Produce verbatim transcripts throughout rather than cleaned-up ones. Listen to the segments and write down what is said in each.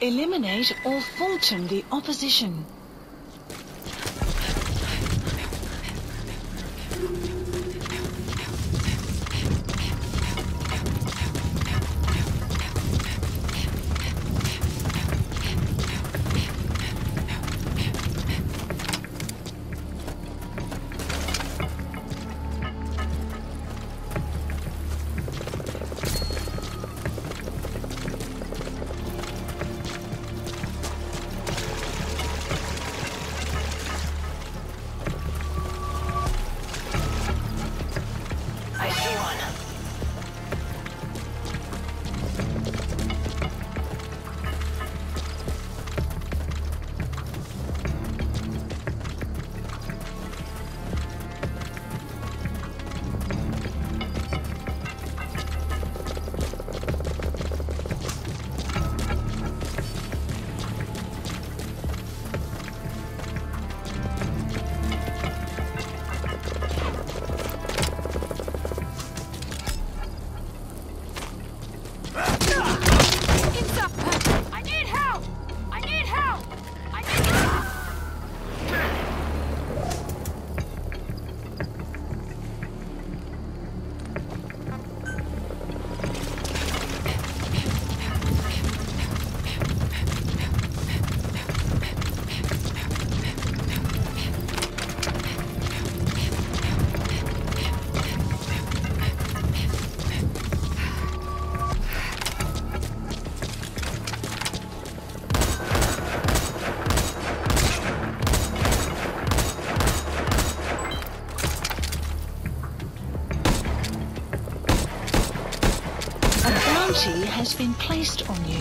Eliminate or falter the opposition. Has been placed on you.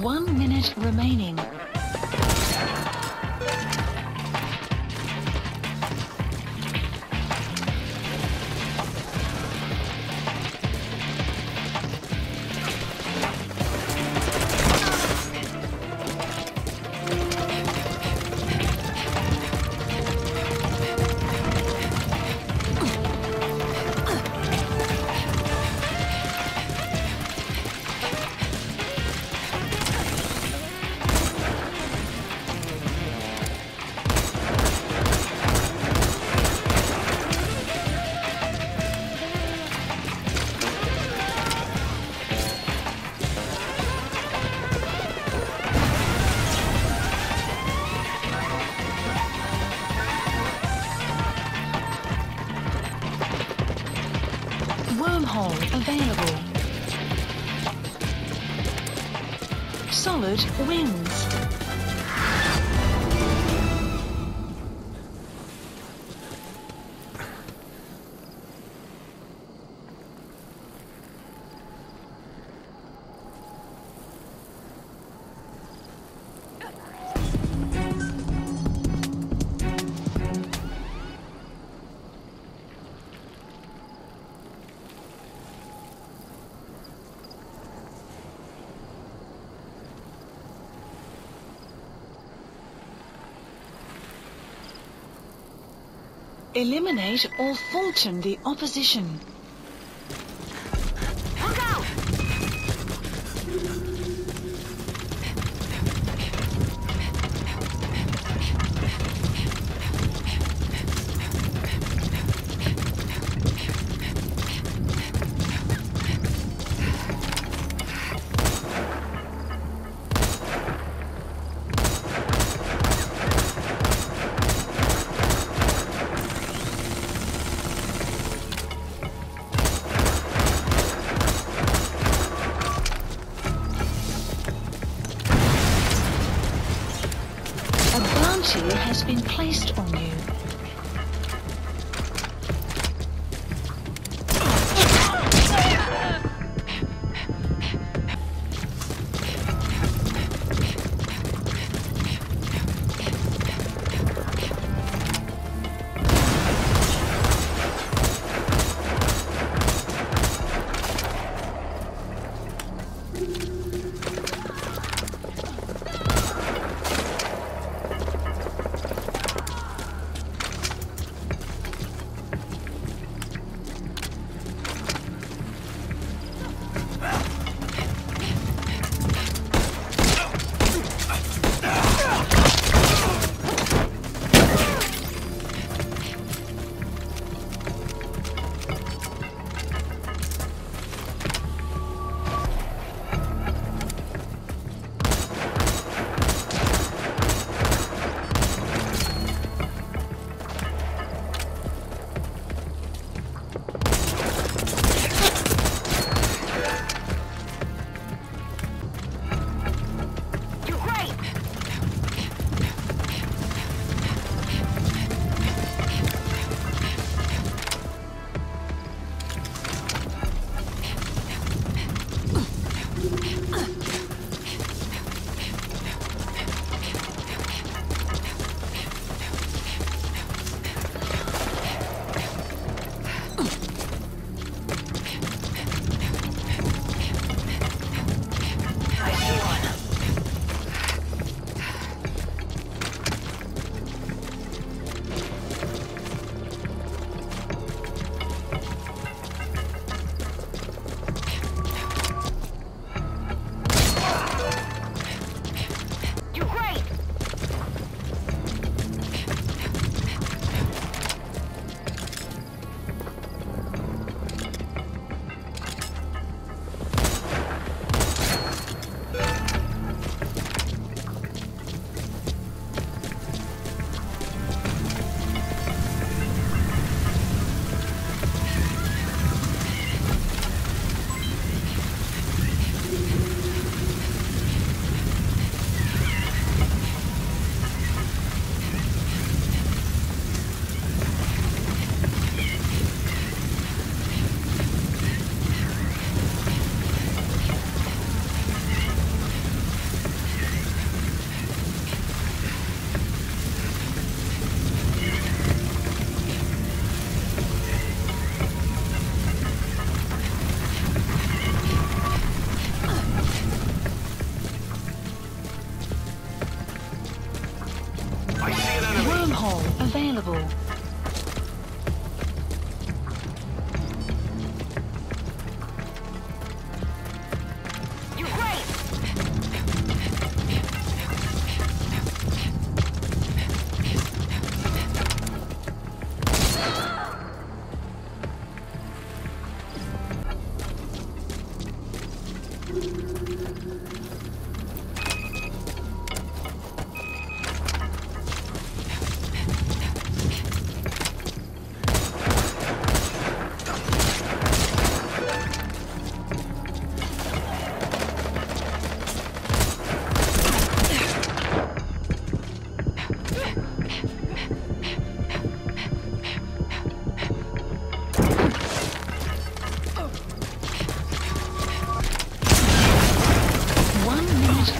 One minute remaining. Wormhole available. Solid wins. Eliminate or falter the opposition. Look out! Has been placed on you.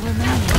remaining.